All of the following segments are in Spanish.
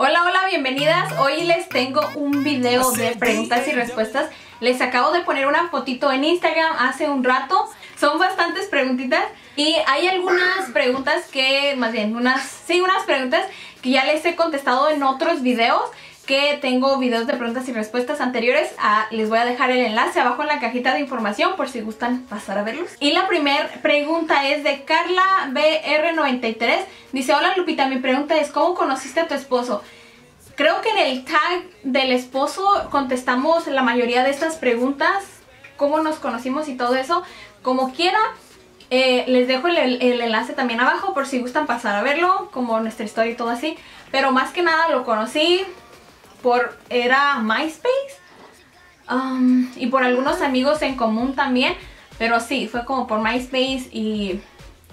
Hola, hola, bienvenidas. Hoy les tengo un video de preguntas y respuestas. Les acabo de poner una fotito en Instagram hace un rato. Son bastantes preguntitas y hay algunas preguntas que, más bien, unas preguntas que ya les he contestado en otros videos, que tengo videos de preguntas y respuestas anteriores. Les voy a dejar el enlace abajo en la cajita de información por si gustan pasar a verlos. Y la primera pregunta es de CarlaBR93. Dice: hola Lupita, mi pregunta es ¿cómo conociste a tu esposo? Creo que en el tag del esposo contestamos la mayoría de estas preguntas, cómo nos conocimos y todo eso. Como quiera, les dejo el enlace también abajo por si gustan pasar a verlo, como nuestra historia y todo así. Pero más que nada lo conocí era MySpace y por algunos amigos en común también, pero sí, fue como por MySpace y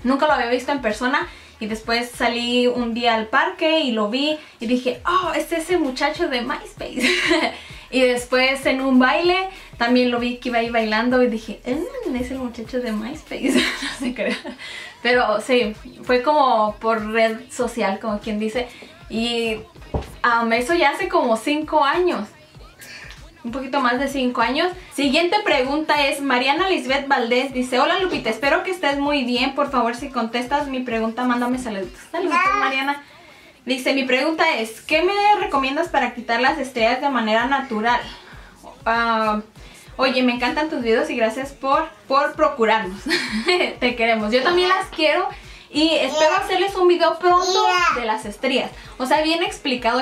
nunca lo había visto en persona. Y después salí un día al parque y lo vi y dije, oh, es ese muchacho de MySpace. Y después en un baile también lo vi que iba ahí bailando y dije, es el muchacho de MySpace. No sé qué. Pero sí, fue como por red social, como quien dice. Y eso ya hace como 5 años, un poquito más de 5 años. Siguiente pregunta es Mariana Lisbeth Valdés. Dice: hola Lupita, espero que estés muy bien. Por favor, si contestas mi pregunta, mándame saludos. Saludos, Mariana. Dice: mi pregunta es ¿qué me recomiendas para quitar las estrellas de manera natural? Oye, me encantan tus videos y gracias por procurarnos. Te queremos. Yo también las quiero. Y espero hacerles un video pronto de las estrías. O sea, bien explicado.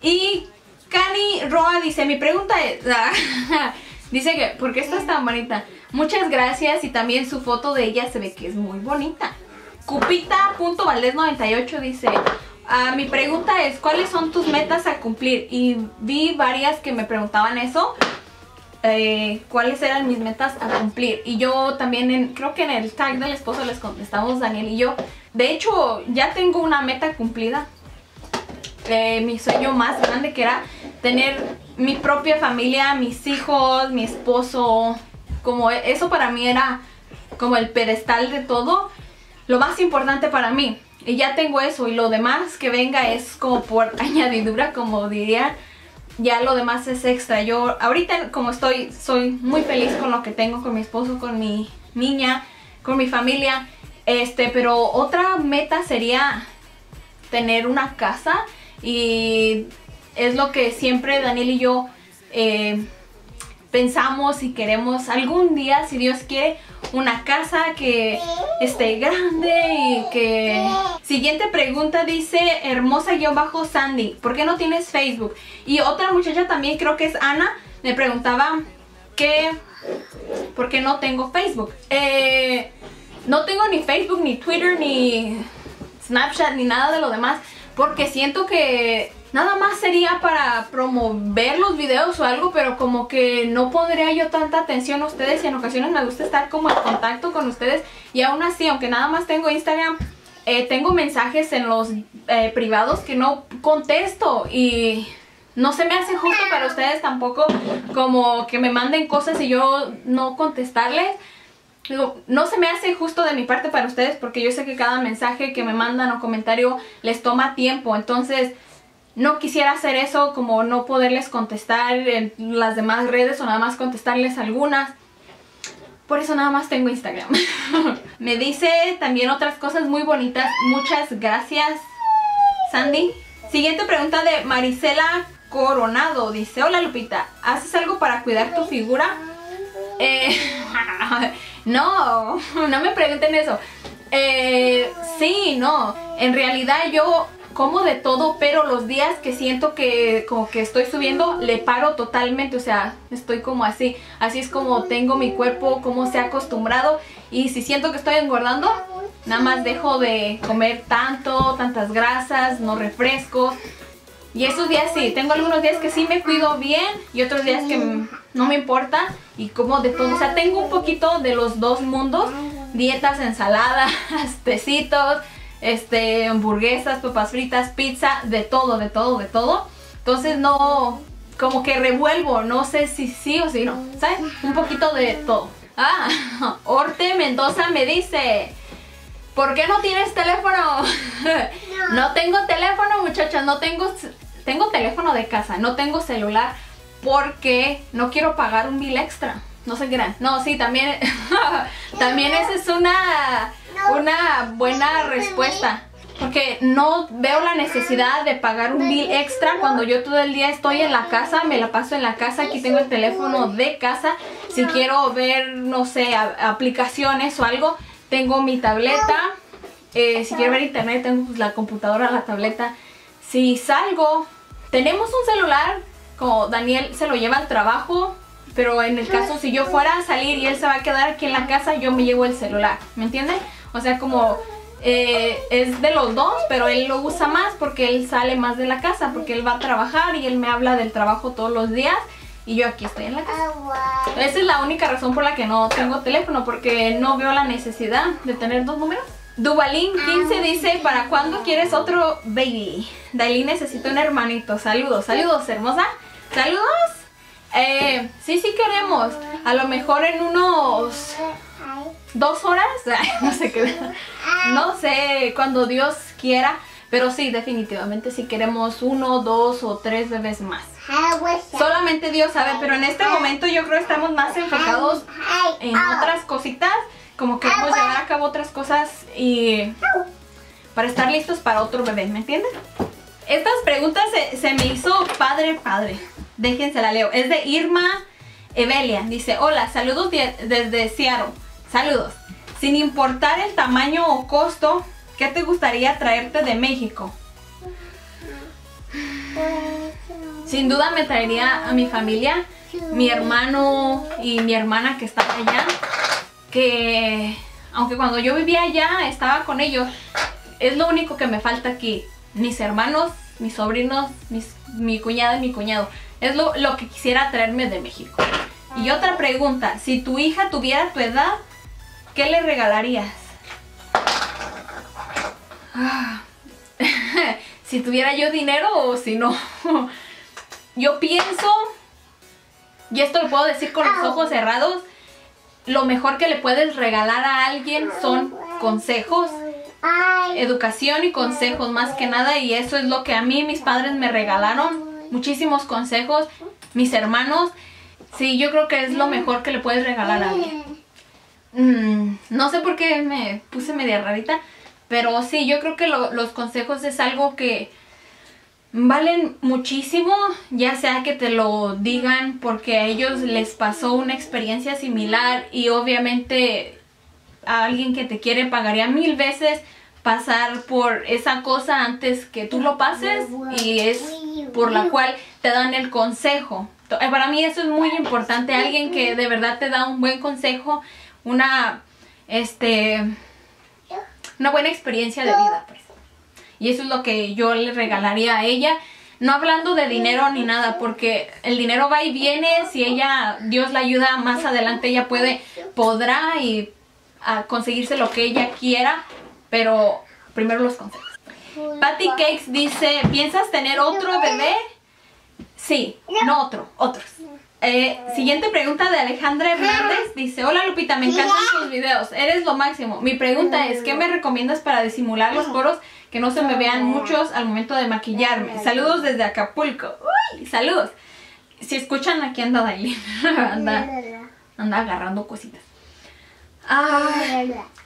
Y Cani Roa dice, mi pregunta es... dice que, ¿por qué estás tan bonita? Muchas gracias, y también su foto de ella se ve que es muy bonita. Cupita.Valdez98 dice, mi pregunta es, ¿cuáles son tus metas a cumplir? Y vi varias que me preguntaban eso. Cuáles eran mis metas a cumplir, y yo también creo que en el tag del esposo les contestamos Daniel y yo. De hecho, ya tengo una meta cumplida, mi sueño más grande, que era tener mi propia familia, mis hijos, mi esposo. Como eso para mí era como el pedestal de todo, lo más importante para mí, y ya tengo eso, y lo demás que venga es como por añadidura, como diría. Ya lo demás es extra. Yo ahorita como estoy, soy muy feliz con lo que tengo, con mi esposo, con mi niña, con mi familia. Pero otra meta sería tener una casa, y es lo que siempre Daniel y yo pensamos y queremos algún día, si Dios quiere, una casa que esté grande y que... Siguiente pregunta dice hermosa_Sandy, ¿por qué no tienes Facebook? Y otra muchacha también, creo que es Ana, me preguntaba que ¿por qué no tengo Facebook? No tengo ni Facebook, ni Twitter, ni Snapchat, ni nada de lo demás, porque siento que nada más sería para promover los videos o algo, pero como que no pondría yo tanta atención a ustedes, y en ocasiones me gusta estar como en contacto con ustedes. Y aún así, aunque nada más tengo Instagram, tengo mensajes en los privados que no contesto, y no se me hace justo para ustedes tampoco como que me manden cosas y yo no contestarles. No se me hace justo de mi parte para ustedes, porque yo sé que cada mensaje que me mandan o comentario les toma tiempo. Entonces no quisiera hacer eso, como no poderles contestar en las demás redes, o nada más contestarles algunas. Por eso nada más tengo Instagram. Me dice también otras cosas muy bonitas. Muchas gracias, Sandy. Siguiente pregunta de Maricela Coronado. Dice: hola Lupita, ¿haces algo para cuidar tu figura? No me pregunten eso. Sí, no. En realidad yo como de todo, pero los días que siento que como que estoy subiendo, le paro totalmente. O sea, estoy como así. Así es como tengo mi cuerpo, como se ha acostumbrado. Y si siento que estoy engordando, nada más dejo de comer tantas grasas, no refrescos. Y esos días sí, tengo algunos días que sí me cuido bien, y otros días que no me importa, y como de todo. O sea, tengo un poquito de los dos mundos: dietas, ensaladas, tecitos, hamburguesas, papas fritas, pizza, de todo. Entonces no, como que revuelvo, no sé si sí o si no, ¿sabes? Un poquito de todo. Orte Mendoza me dice: ¿Por qué no tienes teléfono? No tengo teléfono, muchachas, no tengo... Tengo teléfono de casa, no tengo celular porque no quiero pagar un bill extra. No se crean. No, sí, también también esa es una buena respuesta. Porque no veo la necesidad de pagar un bill extra cuando yo todo el día estoy en la casa, me la paso en la casa, aquí tengo el teléfono de casa. Si quiero ver, no sé, aplicaciones o algo, tengo mi tableta. Si quiero ver internet, tengo la computadora, la tableta. Si salgo, tenemos un celular, como Daniel se lo lleva al trabajo, pero en el caso si yo fuera a salir y él se va a quedar aquí en la casa, yo me llevo el celular, ¿me entienden? O sea, como... es de los dos, pero él lo usa más porque él sale más de la casa, porque él va a trabajar y él me habla del trabajo todos los días y yo aquí estoy en la casa. Esa es la única razón por la que no tengo teléfono, porque no veo la necesidad de tener dos números. Dubalín 15 dice, ¿para cuándo quieres otro baby? Dailín, necesito un hermanito. Saludos, saludos, hermosa. Saludos. Sí, sí queremos. A lo mejor en unos... 2 horas, no sé qué, no sé, cuando Dios quiera, pero sí, definitivamente sí queremos 1, 2 o 3 bebés más. Solamente Dios sabe, pero en este momento yo creo que estamos más enfocados en otras cositas, como que queremos llevar a cabo otras cosas y para estar listos para otro bebé, ¿me entienden? Estas preguntas se me hizo padre, déjense la leo, es de Irma Evelia, dice, hola, saludos desde Searo. Saludos. Sin importar el tamaño o costo, ¿qué te gustaría traerte de México? Sin duda me traería a mi familia, mi hermano y mi hermana que están allá, que aunque cuando yo vivía allá estaba con ellos, es lo único que me falta aquí. Mis hermanos, mis sobrinos, mi cuñada y mi cuñado. Es lo que quisiera traerme de México. Y otra pregunta, si tu hija tuviera tu edad, ¿qué le regalarías? Si tuviera yo dinero o si no. Yo pienso, y esto lo puedo decir con los ojos cerrados, lo mejor que le puedes regalar a alguien son consejos, educación y consejos más que nada. Y eso es lo que a mí mis padres me regalaron, muchísimos consejos, mis hermanos. Sí, yo creo que es lo mejor que le puedes regalar a alguien. No sé por qué me puse media rarita, pero sí, yo creo que los consejos es algo que valen muchísimo, ya sea que te lo digan porque a ellos les pasó una experiencia similar y obviamente a alguien que te quiere pagaría 1000 veces pasar por esa cosa antes que tú lo pases, y es por la cual te dan el consejo. Para mí eso es muy importante, alguien que de verdad te da un buen consejo, una buena experiencia de vida, pues. Y eso es lo que yo le regalaría a ella, no hablando de dinero ni nada, porque el dinero va y viene, si ella, Dios la ayuda, más adelante ella podrá y a conseguirse lo que ella quiera, pero primero los consejos. Patty Cakes dice, ¿piensas tener otro bebé? Sí, no otros. Siguiente pregunta de Alejandra Hernández. Dice, hola Lupita, me encantan tus videos, eres lo máximo. Mi pregunta es, ¿qué me recomiendas para disimular los poros que no se me vean muchos al momento de maquillarme? Saludos desde Acapulco. Uy, saludos. Si escuchan, aquí anda Dailín. anda agarrando cositas.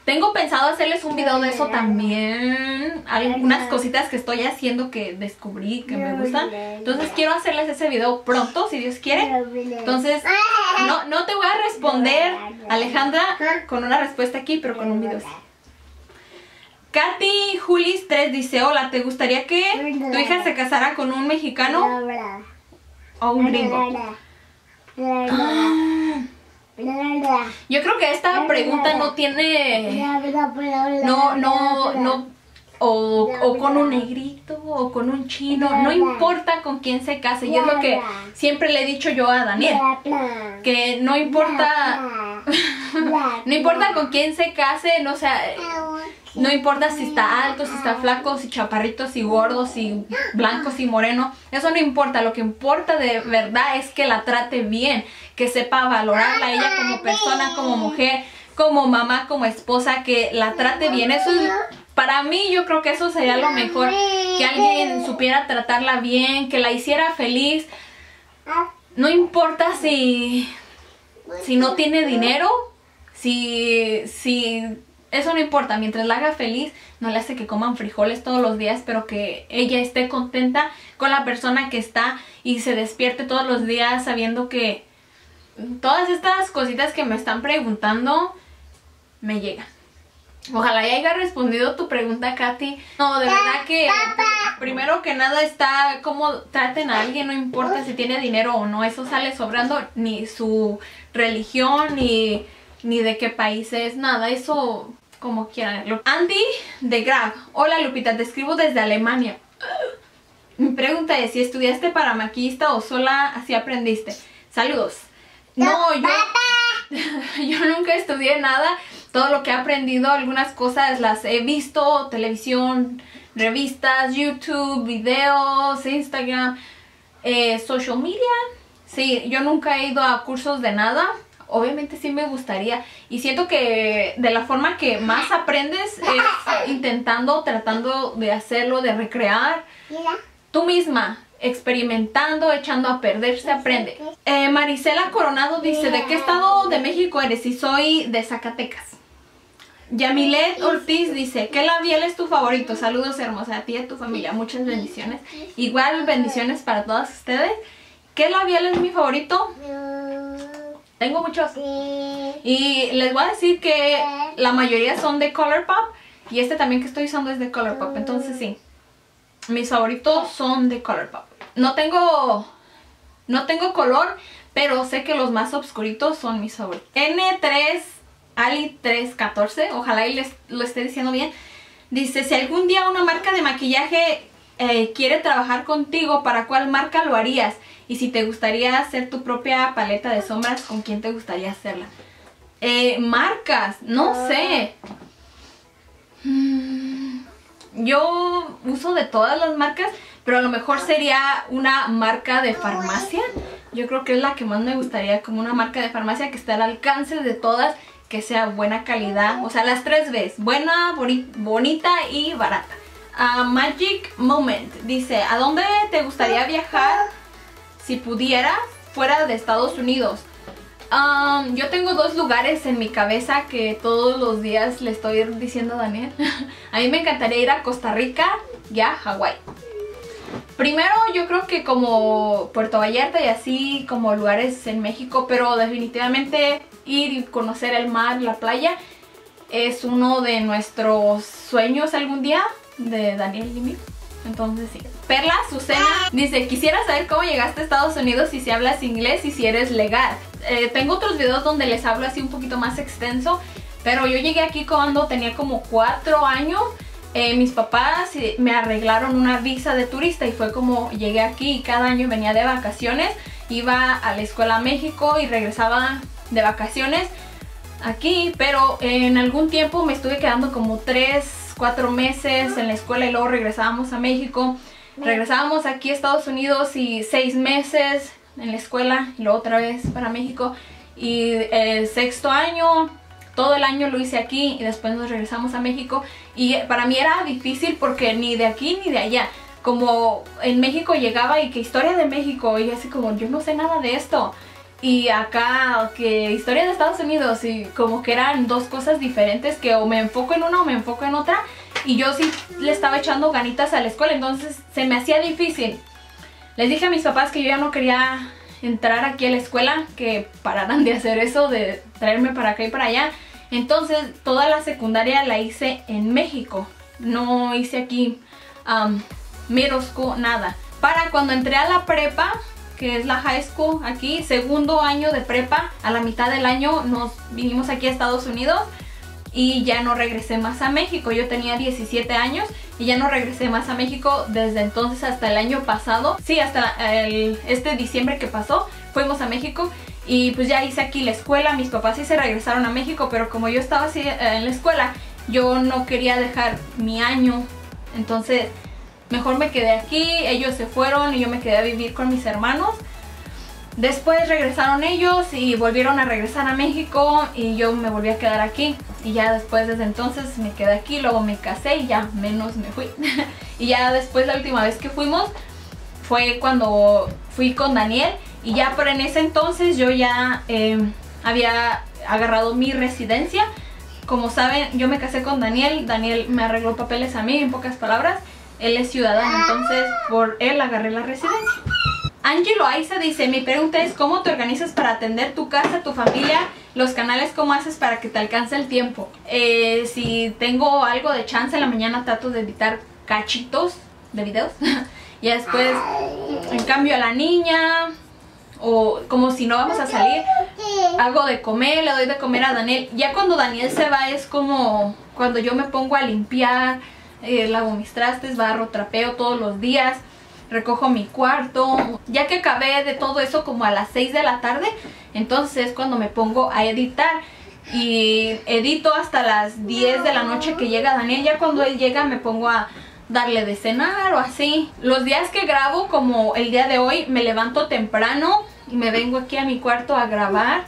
Tengo pensado hacerles un video de eso también. Algunas cositas que estoy haciendo que descubrí que me gustan. Entonces quiero hacerles ese video pronto, si Dios quiere. Entonces no te voy a responder, Alejandra, con una respuesta aquí, pero con un video así. Katy Julis 3 dice, hola, ¿te gustaría que tu hija se casara con un mexicano o un gringo? Yo creo que esta pregunta no tiene, o con un negrito o con un chino, no importa con quién se case, y es lo que siempre le he dicho yo a Daniel, que no importa, no importa con quién se case, no, o sea, no importa si está alto, si está flaco, si chaparrito, si gordo, si blanco, si moreno, eso no importa, lo que importa de verdad es que la trate bien, que sepa valorarla a ella como persona, como mujer, como mamá, como esposa, que la trate bien. Eso es, para mí, yo creo que eso sería lo mejor, que alguien supiera tratarla bien, que la hiciera feliz. No importa si no tiene dinero, si eso no importa, mientras la haga feliz, no le hace que coman frijoles todos los días, pero que ella esté contenta con la persona que está y se despierte todos los días sabiendo que todas estas cositas que me están preguntando me llegan. Ojalá ya haya respondido tu pregunta, Katy. No, de verdad que primero que nada está cómo traten a alguien, no importa si tiene dinero o no, eso sale sobrando, ni su religión, ni de qué país es, nada, eso como quieran. Andy de Graf, hola Lupita, te escribo desde Alemania. Mi pregunta es si estudiaste para maquillista o sola así aprendiste. Saludos. No, yo nunca estudié nada. Todo lo que he aprendido, algunas cosas las he visto, televisión, revistas, YouTube, videos, Instagram, social media. Sí, yo nunca he ido a cursos de nada. Obviamente sí me gustaría. Y siento que de la forma que más aprendes es intentando, tratando de hacerlo, de recrear tú misma. Experimentando, echando a perder, se aprende. Maricela Coronado dice, ¿de qué estado de México eres? Y soy de Zacatecas. Yamilet Ortiz dice, ¿qué labial es tu favorito? Saludos hermosa a ti y a tu familia, muchas bendiciones. Igual bendiciones para todas ustedes. ¿Qué labial es mi favorito? Tengo muchos. Y les voy a decir que la mayoría son de Colourpop. Y este también que estoy usando es de Colourpop, entonces sí. Mis favoritos son de Colourpop. No tengo color, pero sé que los más oscuritos son mis favoritos. N3 Ali314, ojalá y lo esté diciendo bien. Dice, si algún día una marca de maquillaje quiere trabajar contigo, ¿para cuál marca lo harías? Y si te gustaría hacer tu propia paleta de sombras, ¿con quién te gustaría hacerla? Marcas, no sé. Yo uso de todas las marcas, pero a lo mejor sería una marca de farmacia. Yo creo que es la que más me gustaría, como una marca de farmacia que esté al alcance de todas, que sea buena calidad. O sea, las tres Bs, buena, bonita y barata. Magic Moment dice, ¿a dónde te gustaría viajar si pudiera fuera de Estados Unidos? Yo tengo dos lugares en mi cabeza que todos los días le estoy diciendo a Daniel. A mí me encantaría ir a Costa Rica y a Hawái. Primero yo creo que como Puerto Vallarta y así como lugares en México, pero definitivamente ir y conocer el mar, la playa, es uno de nuestros sueños algún día de Daniel y mí. Entonces sí. Perla Susana dice, quisiera saber cómo llegaste a Estados Unidos, si hablas inglés y si eres legal. Tengo otros videos donde les hablo así un poquito más extenso, pero yo llegué aquí cuando tenía como 4 años. Mis papás me arreglaron una visa de turista y fue como llegué aquí, y cada año venía de vacaciones, iba a la escuela a México y regresaba de vacaciones aquí, pero en algún tiempo me estuve quedando como 3-4 meses en la escuela y luego regresábamos a México, regresábamos aquí a Estados Unidos y 6 meses en la escuela y luego otra vez para México, y el sexto año, todo el año lo hice aquí y después nos regresamos a México, y para mí era difícil porque ni de aquí ni de allá, como en México llegaba y que historia de México y así como yo no sé nada de esto, y acá que historia de Estados Unidos, y como que eran dos cosas diferentes que o me enfoco en una o me enfoco en otra, y yo sí le estaba echando ganitas a la escuela, entonces se me hacía difícil. Les dije a mis papás que yo ya no quería entrar aquí a la escuela, que pararan de hacer eso, de traerme para acá y para allá. Entonces toda la secundaria la hice en México, no hice aquí middle school, nada. Para cuando entré a la prepa, que es la high school aquí, segundo año de prepa, a la mitad del año nos vinimos aquí a Estados Unidos y ya no regresé más a México. Yo tenía 17 años y ya no regresé más a México desde entonces hasta el año pasado. Sí, hasta este diciembre que pasó fuimos a México y pues ya hice aquí la escuela. Mis papás sí se regresaron a México, pero como yo estaba así en la escuela, yo no quería dejar mi año, entonces mejor me quedé aquí. Ellos se fueron y yo me quedé a vivir con mis hermanos. Después regresaron ellos y volvieron a regresar a México y yo me volví a quedar aquí. Y ya después, desde entonces me quedé aquí, luego me casé y ya menos me fui. Y ya después, la última vez que fuimos fue cuando fui con Daniel. Y ya, pero en ese entonces yo ya había agarrado mi residencia. Como saben, yo me casé con Daniel. Daniel me arregló papeles a mí, en pocas palabras. Él es ciudadano, entonces por él agarré la residencia. Ángelo Aisa dice, mi pregunta es, ¿cómo te organizas para atender tu casa, tu familia, los canales? ¿Cómo haces para que te alcance el tiempo? Si tengo algo de chance en la mañana, trato de evitar cachitos de videos. Y después, en cambio a la niña, o como si no vamos a salir, hago de comer, le doy de comer a Daniel. Ya cuando Daniel se va es como cuando yo me pongo a limpiar, lavo mis trastes, barro, trapeo todos los días, recojo mi cuarto. Ya que acabé de todo eso como a las 6 de la tarde, entonces es cuando me pongo a editar. Y edito hasta las 10 de la noche que llega Daniel. Ya cuando él llega me pongo a darle de cenar o así. Los días que grabo, como el día de hoy, me levanto temprano y me vengo aquí a mi cuarto a grabar.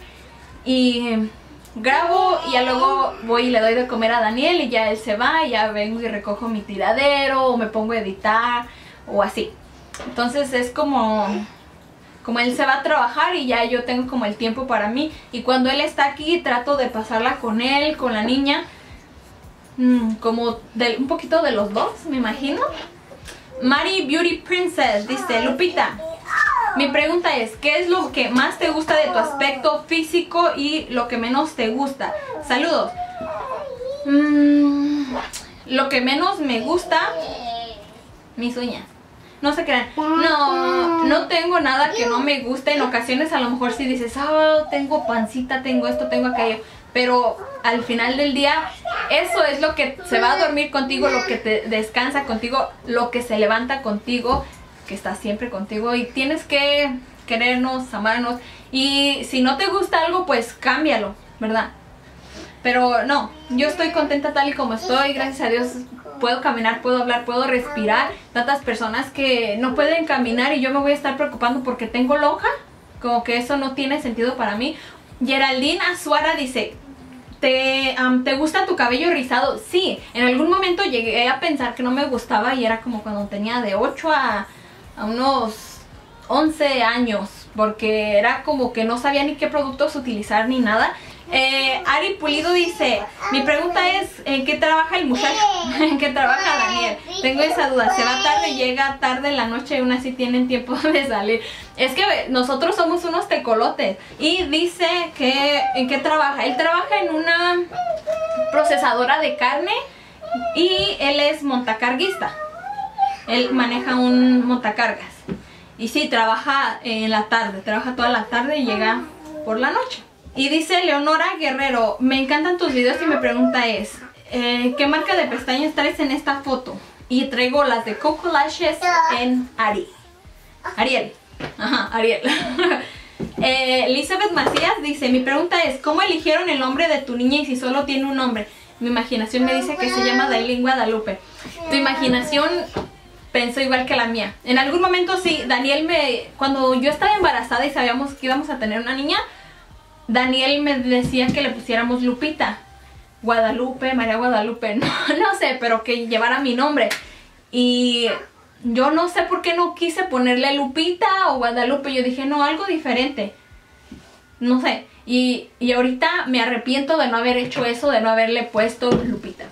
Y grabo y ya luego voy y le doy de comer a Daniel y ya él se va. Y ya vengo y recojo mi tiradero o me pongo a editar o así. Entonces es como él se va a trabajar y ya yo tengo como el tiempo para mí. Y cuando él está aquí trato de pasarla con él, con la niña, como un poquito de los dos, me imagino. Mari Beauty Princess dice, Lupita, mi pregunta es, ¿qué es lo que más te gusta de tu aspecto físico y lo que menos te gusta? Saludos. Lo que menos me gusta, mis uñas. No se crean, no tengo nada que no me guste. En ocasiones a lo mejor sí dices, ah, tengo pancita, tengo esto, tengo aquello. Pero al final del día, eso es lo que se va a dormir contigo, lo que te descansa contigo, lo que se levanta contigo, que está siempre contigo. Y tienes que querernos, amarnos. Y si no te gusta algo, pues cámbialo, ¿verdad? Pero no, yo estoy contenta tal y como estoy, gracias a Dios. Puedo caminar, puedo hablar, puedo respirar. Tantas personas que no pueden caminar y yo me voy a estar preocupando porque tengo lonja. Como que eso no tiene sentido para mí. Geraldine Azuara dice, ¿te gusta tu cabello rizado? Sí, en algún momento llegué a pensar que no me gustaba y era como cuando tenía de 8 a unos 11 años. Porque era como que no sabía ni qué productos utilizar ni nada. Ari Pulido dice, mi pregunta es, ¿en qué trabaja el muchacho? ¿En qué trabaja Daniel? Tengo esa duda, se va tarde, llega tarde en la noche y aún así tienen tiempo de salir. Es que nosotros somos unos tecolotes. Y dice que, ¿en qué trabaja? Él trabaja en una procesadora de carne y él es montacarguista. Él maneja un montacargas. Y sí, trabaja en la tarde, trabaja toda la tarde y llega por la noche. Y dice Leonora Guerrero, me encantan tus videos y mi pregunta es, ¿qué marca de pestañas traes en esta foto? Y traigo las de Coco Lashes en Ariel. Ajá, Ariel. Elizabeth Macías dice, mi pregunta es, ¿cómo eligieron el nombre de tu niña y si solo tiene un nombre? Mi imaginación me dice que se llama Dailín Guadalupe. Tu imaginación pensó igual que la mía. En algún momento sí, Daniel cuando yo estaba embarazada y sabíamos que íbamos a tener una niña, Daniel me decía que le pusiéramos Lupita, Guadalupe, María Guadalupe, no sé, pero que llevara mi nombre. Y yo no sé por qué no quise ponerle Lupita o Guadalupe. Yo dije, no, algo diferente. No sé. Y ahorita me arrepiento de no haber hecho eso, de no haberle puesto Lupita.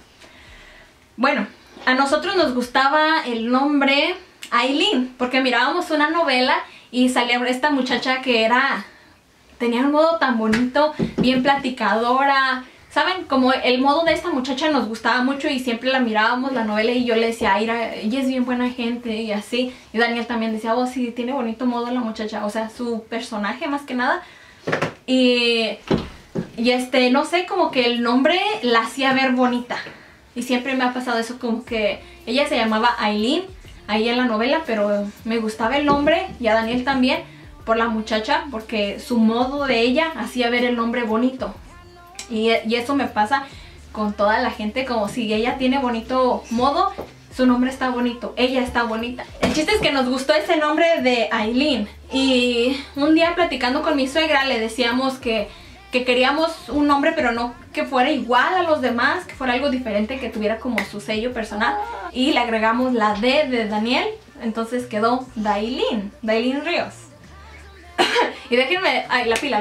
Bueno, a nosotros nos gustaba el nombre Aileen, porque mirábamos una novela y salía esta muchacha que era... Tenía un modo tan bonito, bien platicadora. ¿Saben? Como el modo de esta muchacha nos gustaba mucho y siempre la mirábamos, la novela, y yo le decía, ay, ella es bien buena gente y así. Y Daniel también decía, oh, sí, tiene bonito modo la muchacha. O sea, su personaje más que nada. Y no sé, como que el nombre la hacía ver bonita. Y siempre me ha pasado eso, como que ella se llamaba Aileen, ahí en la novela, pero me gustaba el nombre y a Daniel también. Por la muchacha, porque su modo de ella hacía ver el nombre bonito. Y eso me pasa con toda la gente, como si ella tiene bonito modo, su nombre está bonito, ella está bonita. El chiste es que nos gustó ese nombre de Aileen. Y un día platicando con mi suegra le decíamos que queríamos un nombre, pero no que fuera igual a los demás, que fuera algo diferente, que tuviera como su sello personal. Y le agregamos la D de Daniel, entonces quedó Dailín, Dailín Ríos. Y déjenme, ay, la pila.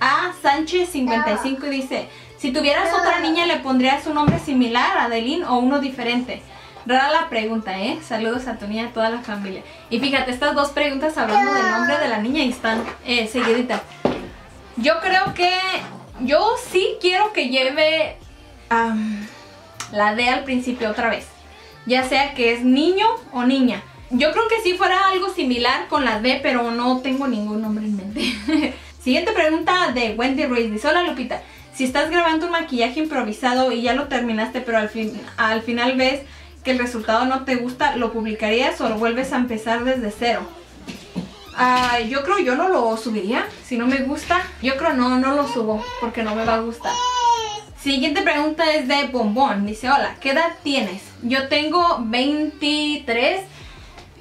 A Sánchez 55 dice: si tuvieras otra niña, ¿le pondrías un nombre similar a Dailín o uno diferente? Rara la pregunta, ¿eh? Saludos a tu niña y a toda la familia. Y fíjate, estas dos preguntas hablando del nombre de la niña y están seguiditas. Yo creo que... yo sí quiero que lleve la D al principio otra vez, ya sea que es niño o niña. Yo creo que sí fuera algo similar con la D, pero no tengo ningún nombre en mente. Siguiente pregunta de Wendy Ruiz. Dice: hola Lupita, si estás grabando un maquillaje improvisado y ya lo terminaste, pero al final ves que el resultado no te gusta, ¿lo publicarías o lo vuelves a empezar desde cero? Yo creo yo no lo subiría. Si no me gusta, yo creo no lo subo, porque no me va a gustar. Siguiente pregunta es de Bombón. Dice: hola, ¿qué edad tienes? Yo tengo 23.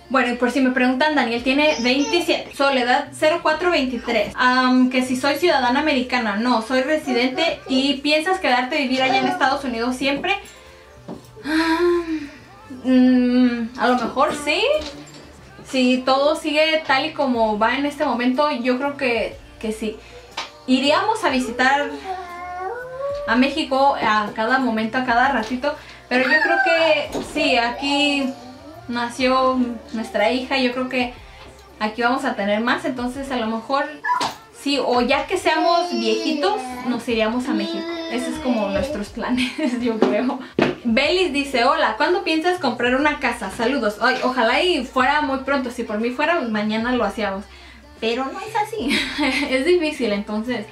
Bueno, y por si me preguntan, Daniel tiene 27. Soledad 0423. Que si soy ciudadana americana. No, soy residente. ¿Y piensas quedarte a vivir allá en Estados Unidos siempre? A lo mejor sí. Si todo sigue tal y como va en este momento, yo creo que sí. Iríamos a visitar a México a cada momento, a cada ratito. Pero yo creo que sí, aquí nació nuestra hija. Yo creo que aquí vamos a tener más. Entonces a lo mejor sí, o ya que seamos viejitos, nos iríamos a México. Ese es como nuestros planes, yo creo. Belis dice: hola, ¿cuándo piensas comprar una casa? Saludos. Ay, ojalá y fuera muy pronto. Si por mí fuera, pues mañana lo hacíamos. Pero no es así. Es difícil, entonces.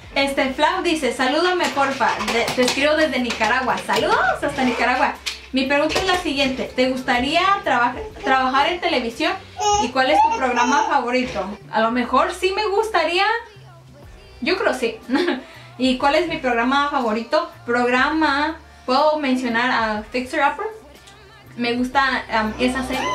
Flav dice: salúdame porfa, te escribo desde Nicaragua. Saludos hasta Nicaragua. Mi pregunta es la siguiente: ¿te gustaría trabajar en televisión? ¿Y cuál es tu programa favorito? A lo mejor sí me gustaría. Yo creo sí. ¿Y cuál es mi programa favorito? Programa... ¿puedo mencionar a Fixer Upper? Me gusta esa serie.